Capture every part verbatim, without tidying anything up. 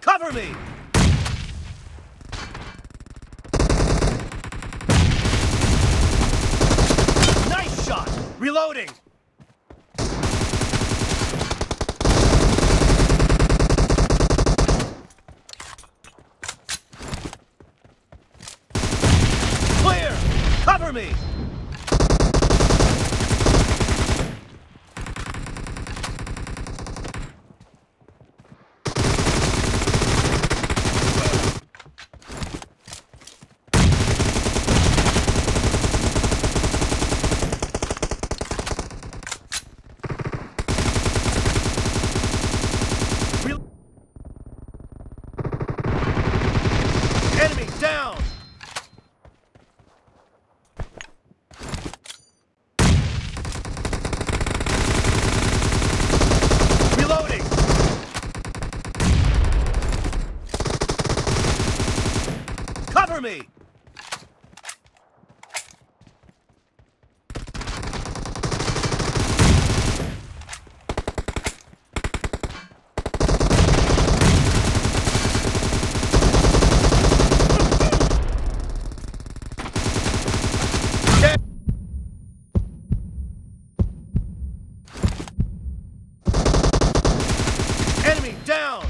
Cover me. Nice shot. Reloading. Me. Enemy down. Me. Enemy down.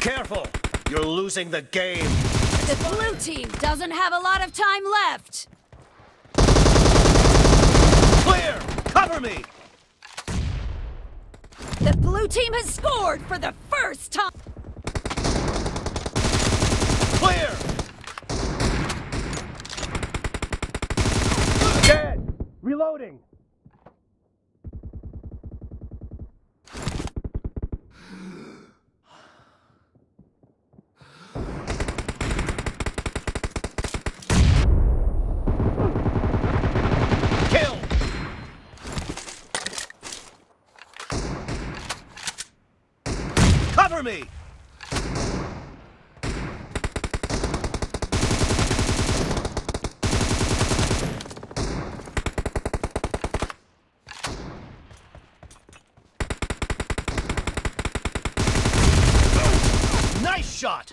Careful! You're losing the game! The blue team doesn't have a lot of time left! Clear! Cover me! The blue team has scored for the first time! Clear! Dead! Reloading! Cover me! Nice shot! Nice shot!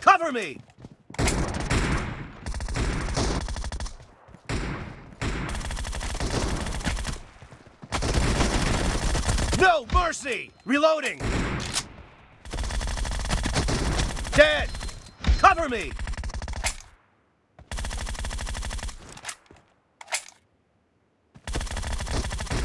Cover me! No mercy! Reloading! Dead! Cover me!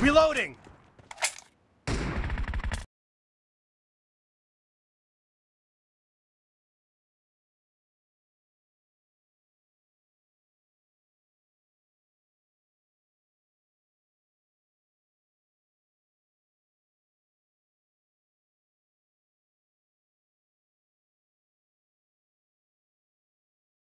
Reloading!